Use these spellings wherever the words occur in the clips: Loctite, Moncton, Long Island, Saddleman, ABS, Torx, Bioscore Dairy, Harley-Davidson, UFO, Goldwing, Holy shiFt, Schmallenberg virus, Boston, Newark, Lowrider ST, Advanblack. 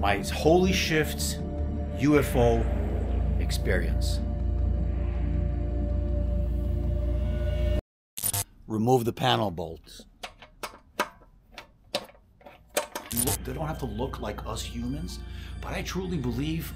my holy shift UFO experience. Remove the panel bolts. Look, they don't have to look like us humans, but I truly believe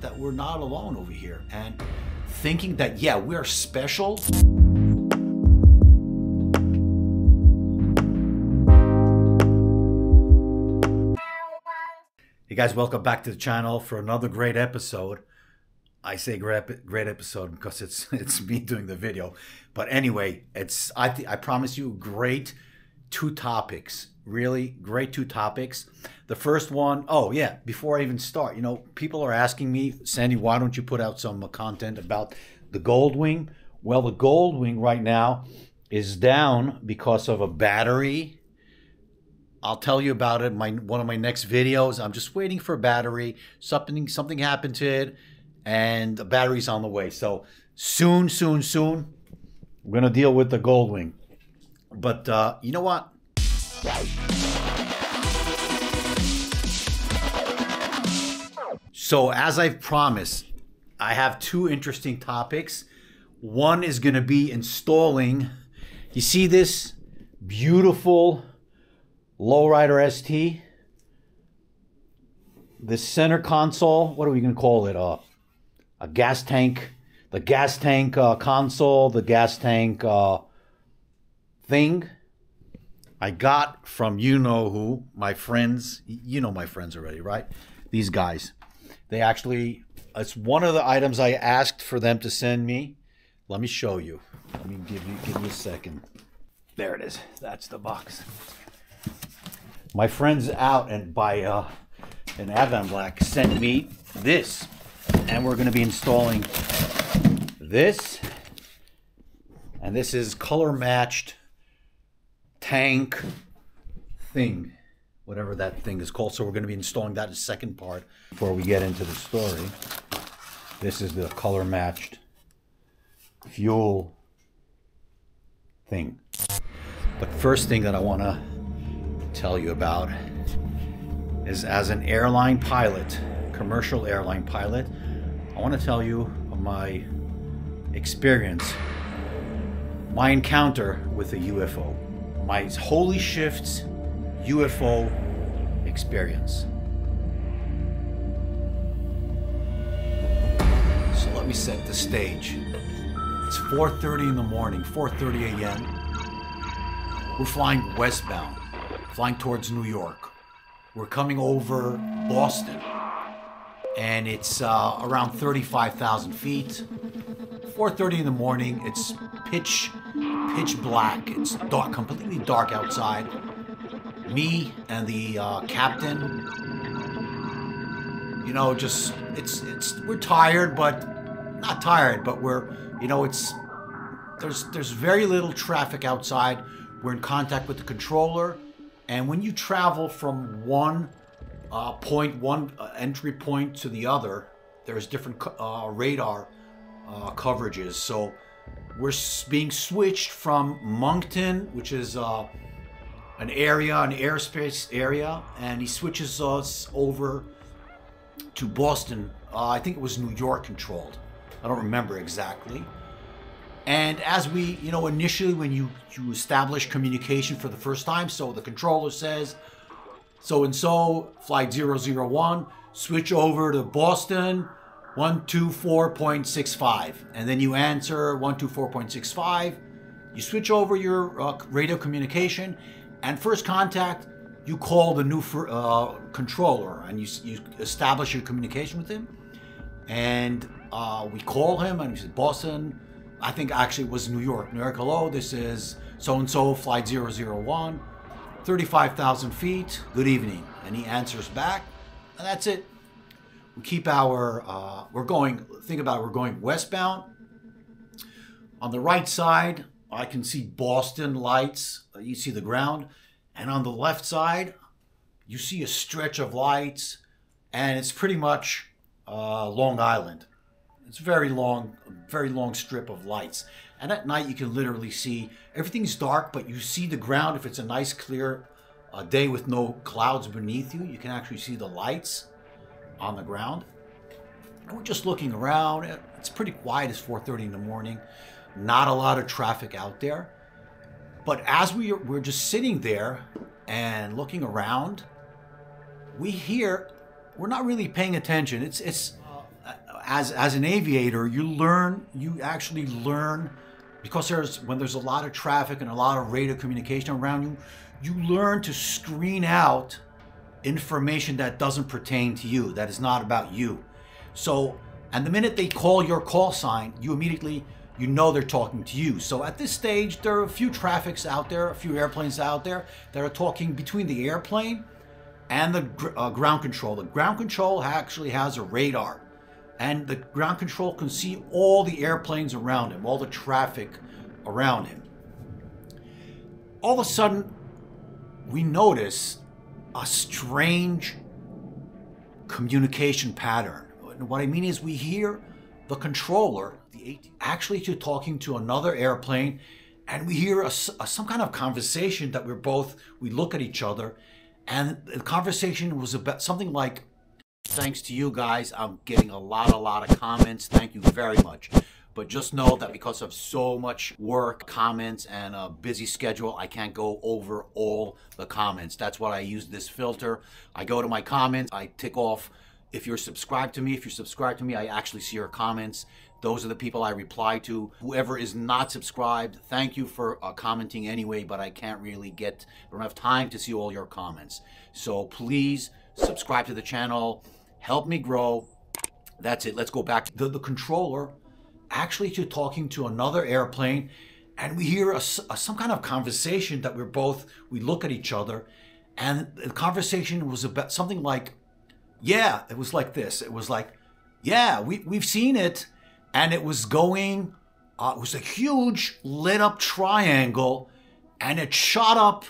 that we're not alone over here. And thinking that, yeah, we are special. Hey guys, welcome back to the channel for another great episode. I say great episode because it's me doing the video. But anyway, it's I promise you great two topics. Really great two topics. The first one, oh yeah, before I even start, you know, people are asking me, Sandy, why don't you put out some content about the Goldwing? Well, the Goldwing right now is down because of a battery. I'll tell you about it in one of my next videos. I'm just waiting for a battery. Something happened to it, and the battery's on the way. So soon, we're gonna deal with the Goldwing. But you know what? So as I've promised, I have two interesting topics. One is going to be installing, you see this beautiful Lowrider ST, the center console, what are we going to call it, a gas tank, the gas tank console, the gas tank thing. I got from you know who, my friends. You know my friends already, right? These guys. They actually, it's one of the items I asked for them to send me. Let me show you. Let me give you a second. There it is. That's the box. My friends out and by an Advanblack sent me this, and we're going to be installing this. And this is color matched tank thing, whatever that thing is called. So we're going to be installing that in the second part. Before we get into the story, this is the color matched fuel thing. But first thing that I want to tell you about is, as an airline pilot, commercial airline pilot, I want to tell you my experience, my encounter with a UFO. My holy shifts UFO experience. So let me set the stage. It's 4:30 in the morning, 4:30 a.m. We're flying westbound, flying towards New York. We're coming over Boston, and it's around 35,000 feet. 4:30 in the morning, it's pitch black. It's dark, completely dark outside. Me and the captain, you know, just we're tired, but not tired, but we're, you know, it's there's very little traffic outside. We're in contact with the controller, and when you travel from one entry point to the other, there's different radar coverages. So we're being switched from Moncton, which is an airspace area, and he switches us over to Boston. I think it was New York controlled. I don't remember exactly. And as we, you know, initially when you establish communication for the first time, so the controller says, so-and-so, flight 001, switch over to Boston, 124.65, and then you answer 124.65. You switch over your radio communication, and first contact, you call the new controller, and you establish your communication with him. And we call him, and he says, Boston, I think actually it was New York. New York, hello, this is so-and-so, flight 001, 35,000 feet, good evening. And he answers back, and that's it. We keep our, think about it, we're going westbound. On the right side, I can see Boston lights. You see the ground. And on the left side, you see a stretch of lights, and it's pretty much Long Island. It's very long strip of lights. And at night, you can literally see, everything's dark, but you see the ground. If it's a nice clear day with no clouds beneath you, you can actually see the lights. on the ground. And we're just looking around. It's pretty quiet. It's 4:30 in the morning. Not a lot of traffic out there. But as we're just sitting there and looking around, we hear, we're not really paying attention. As an aviator, you actually learn, because when there's a lot of traffic and a lot of radar communication around you, you learn to screen out information that doesn't pertain to you, that is not about you. So, and the minute they call your call sign, you immediately, you know they're talking to you. So at this stage, there are a few traffics out there, a few airplanes out there that are talking between the airplane and the ground control. The ground control actually has a radar, and the ground control can see all the airplanes around him, all the traffic around him. All of a sudden, we notice a strange communication pattern. What I mean is we hear the controller, actually talking to another airplane, and we hear some kind of conversation that we look at each other, and the conversation was about something like, "Thanks to you guys, I'm getting a lot of comments. Thank you very much. But just know that because of so much work, comments, and a busy schedule, I can't go over all the comments. That's why I use this filter. I go to my comments, I tick off if you're subscribed to me. If you're subscribed to me, I actually see your comments. Those are the people I reply to. Whoever is not subscribed, thank you for commenting anyway, but I can't really I don't have time to see all your comments. So please subscribe to the channel. Help me grow." That's it. Let's go back to the controller actually talking to another airplane, and we hear some kind of conversation that we look at each other, and the conversation was about something like, yeah, it was like this. It was like, yeah, we've seen it. And it was going, it was a huge lit up triangle, and it shot up,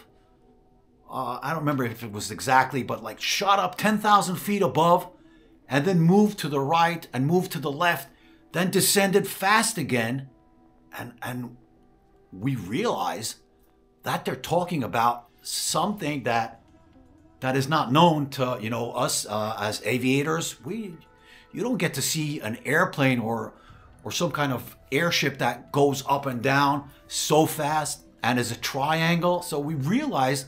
I don't remember if it was exactly, but like shot up 10,000 feet above, and then moved to the right and moved to the left, then descended fast again. And we realize that they're talking about something that is not known to, us as aviators. You don't get to see an airplane or some kind of airship that goes up and down so fast and is a triangle. So we realize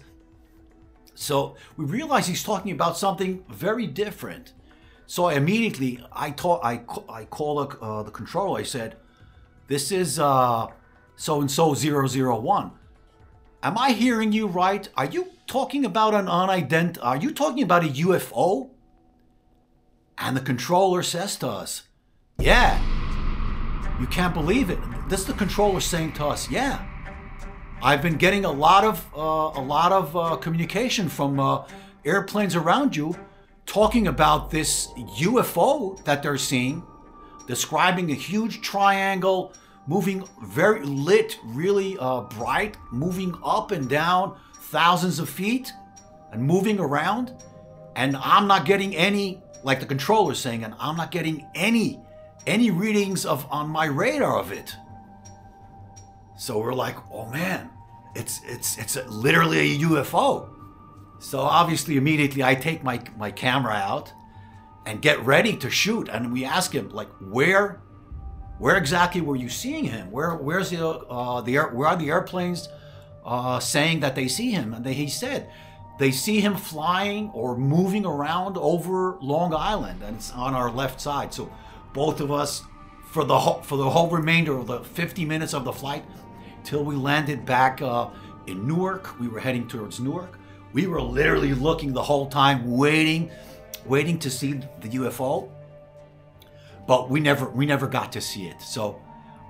he's talking about something very different. So I immediately, I call the controller. I said, "This is so-and-so 001. Am I hearing you right? Are you talking about are you talking about a UFO?" And the controller says to us, "Yeah, you can't believe it." This is the controller saying to us, "Yeah, I've been getting a lot of communication from airplanes around you talking about this UFO that they're seeing, describing a huge triangle moving very lit, really bright, moving up and down thousands of feet and moving around, and I'm not getting any." Like the controller saying, "And I'm not getting any readings on my radar of it." So we're like, "Oh man, it's literally a UFO." So obviously, immediately I take my camera out and get ready to shoot. And we ask him, like, where exactly were you seeing him? Where are the airplanes saying that they see him? And he said, they see him flying or moving around over Long Island, and it's on our left side. So both of us, for the whole remainder of the 50 minutes of the flight, till we landed back in Newark, we were heading towards Newark. We were literally looking the whole time, waiting to see the UFO, but we never got to see it. So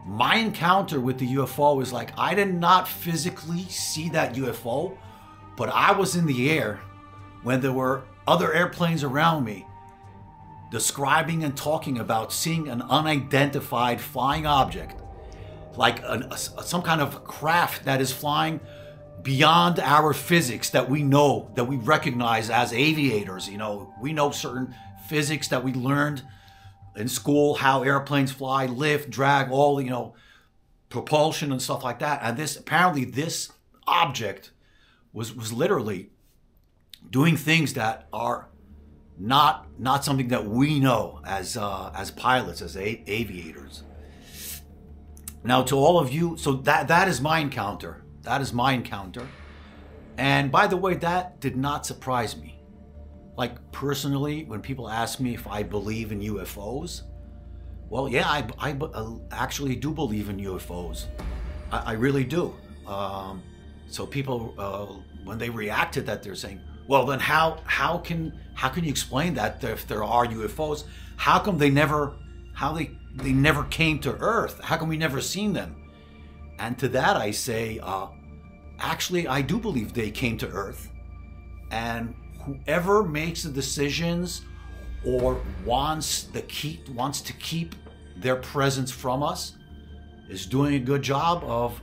my encounter with the UFO was like, I did not physically see that UFO, but I was in the air when there were other airplanes around me describing and talking about seeing an unidentified flying object, like some kind of craft that is flying beyond our physics that we recognize as aviators. We know certain physics that we learned in school, how airplanes fly, lift, drag, all, propulsion and stuff like that. And apparently this object was literally doing things that are not something that we know as pilots, as aviators. Now, to all of you, so that is my encounter. That is my encounter. And by the way, that did not surprise me. Like, personally, when people ask me if I believe in UFOs, well, yeah, I actually do believe in UFOs. I really do. So people, when they react to that, they're saying, well, then how can you explain that if there are UFOs? How come they never came to Earth? How come we never seen them? And to that I say, actually, I do believe they came to Earth. And whoever makes the decisions or wants to keep their presence from us is doing a good job of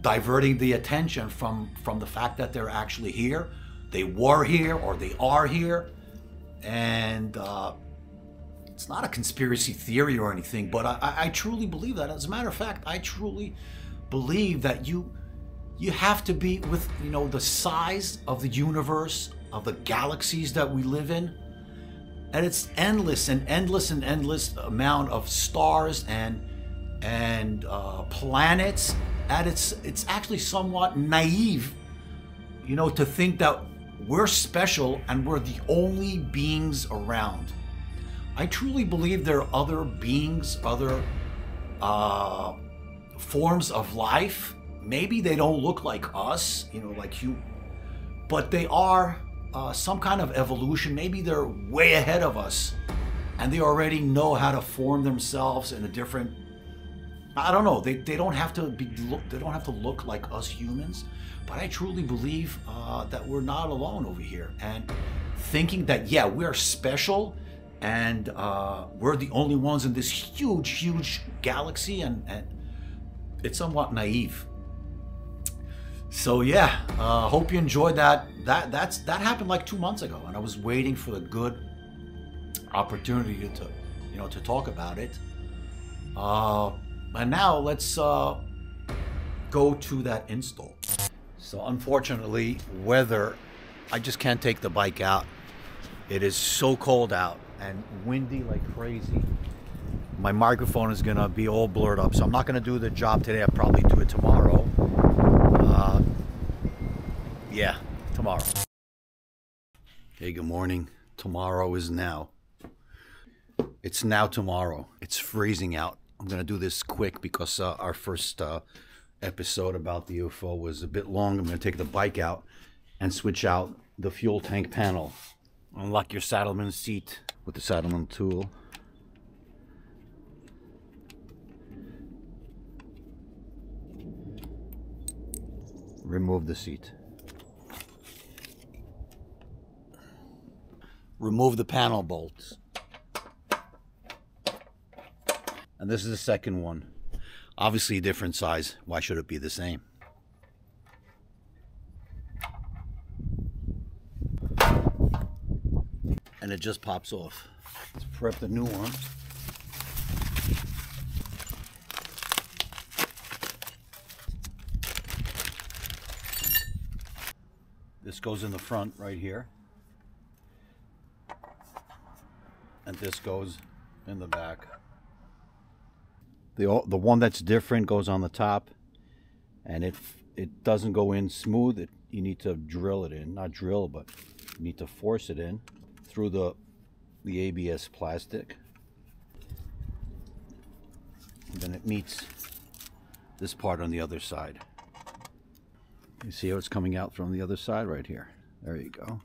diverting the attention from the fact that they're actually here. They were here, or they are here. And it's not a conspiracy theory or anything, but I truly believe that. As a matter of fact, I truly believe that you have to be with, you know, the size of the universe, of the galaxies that we live in. And it's endless and endless and endless amount of stars and planets. And it's actually somewhat naive, you know, to think that we're special and we're the only beings around. I truly believe there are other beings, other forms of life. Maybe they don't look like us, you know, like you, but they are some kind of evolution. Maybe they're way ahead of us and they already know how to form themselves in a different, I don't know, they don't have to be, they don't have to look like us humans. But I truly believe that we're not alone over here. And thinking that, yeah, we're special and we're the only ones in this huge, huge galaxy, and it's somewhat naive. So yeah, hope you enjoyed that. That happened like 2 months ago, and I was waiting for a good opportunity to, you know, to talk about it. And now let's go to that install. So unfortunately, weather, I just can't take the bike out. It is so cold out and windy like crazy. My microphone is gonna be all blurred up, so I'm not gonna do the job today. I'll probably do it tomorrow. Yeah, tomorrow. Hey, good morning. Tomorrow is now. It's now tomorrow. It's freezing out. I'm gonna do this quick because our first episode about the UFO was a bit long. I'm gonna take the bike out and switch out the fuel tank panel. Unlock your Saddleman seat with the Saddleman tool. Remove the seat. Remove the panel bolts. And this is the second one. Obviously a different size. Why should it be the same? And it just pops off. Let's prep the new one. This goes in the front right here. And this goes in the back. The one that's different goes on the top, and it doesn't go in smooth. You need to drill it in, not drill, but you need to force it in through the ABS plastic. And then it meets this part on the other side. You see how it's coming out from the other side right here. There you go.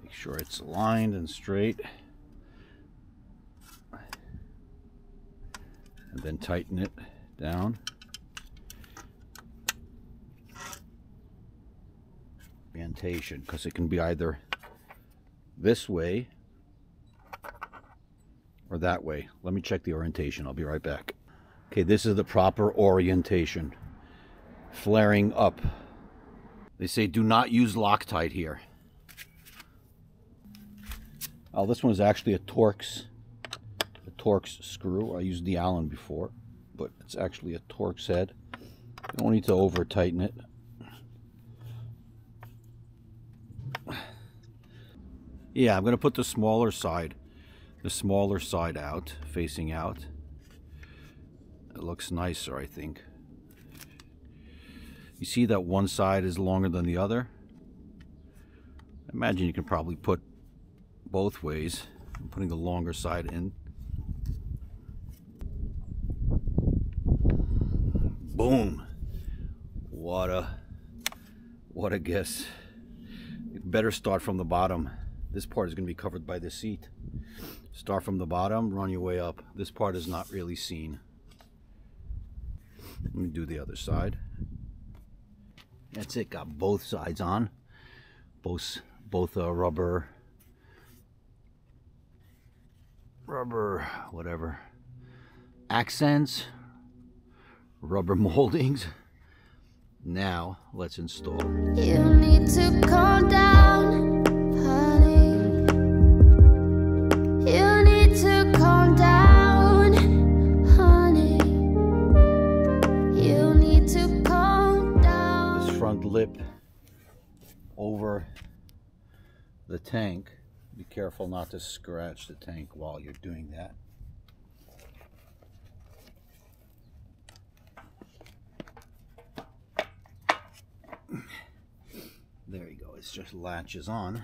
Make sure it's aligned and straight. And then tighten it down. Orientation, because it can be either this way or that way. Let me check the orientation. I'll be right back. Okay, this is the proper orientation. Flaring up. They say do not use Loctite here. Oh, this one is actually a Torx. Torx screw. I used the Allen before, but it's actually a Torx head. You don't need to over tighten it. Yeah, I'm going to put the smaller side out, facing out. It looks nicer, I think. You see that one side is longer than the other? I imagine you can probably put both ways. I'm putting the longer side in. Boom! What a guess. You better start from the bottom. This part is going to be covered by the seat. Start from the bottom, run your way up. This part is not really seen. Let me do the other side. That's it, got both sides on. Both rubber, whatever, accents, rubber moldings. Now, let's install. You need to calm down, honey. You need to calm down, honey. You need to calm down. This front lip over the tank. Be careful not to scratch the tank while you're doing that. There you go, it's just latches on.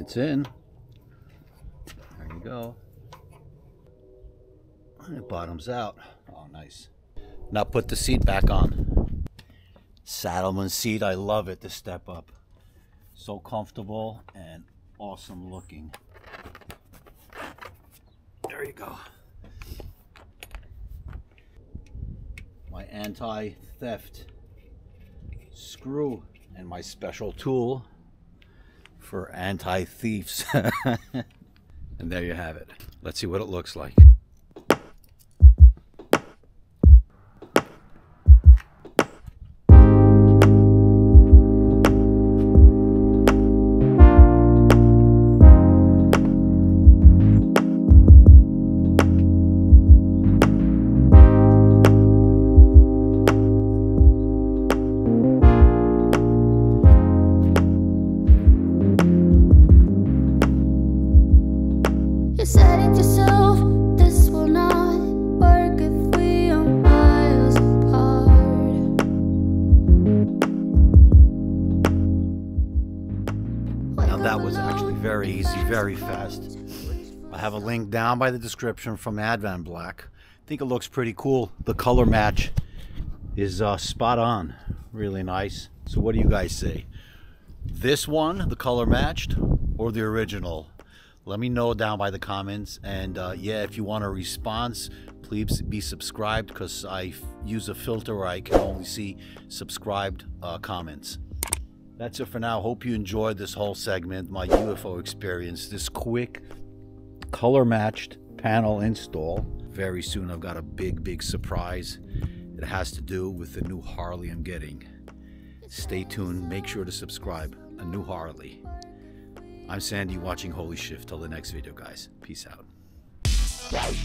It's in. There you go. And it bottoms out. Oh, nice. Now put the seat back on. Saddleman seat, I love it, the step up. So comfortable and awesome looking. There you go. My anti-theft screw and my special tool for anti-thieves. And there you have it. Let's see what it looks like. Very fast. I have a link down by the description from Advanblack. I think it looks pretty cool. The color match is spot on. Really nice. So what do you guys say? This one, the color matched, or the original? Let me know down by the comments. And yeah, if you want a response, please be subscribed, because I use a filter where I can only see subscribed comments. That's it for now. Hope you enjoyed this whole segment, my UFO experience, this quick color matched panel install. Very soon I've got a big surprise. It has to do with the new Harley I'm getting. Stay tuned. Make sure to subscribe. A new Harley. I'm Sandy, watching Holy Shift. Till the next video, guys. Peace out.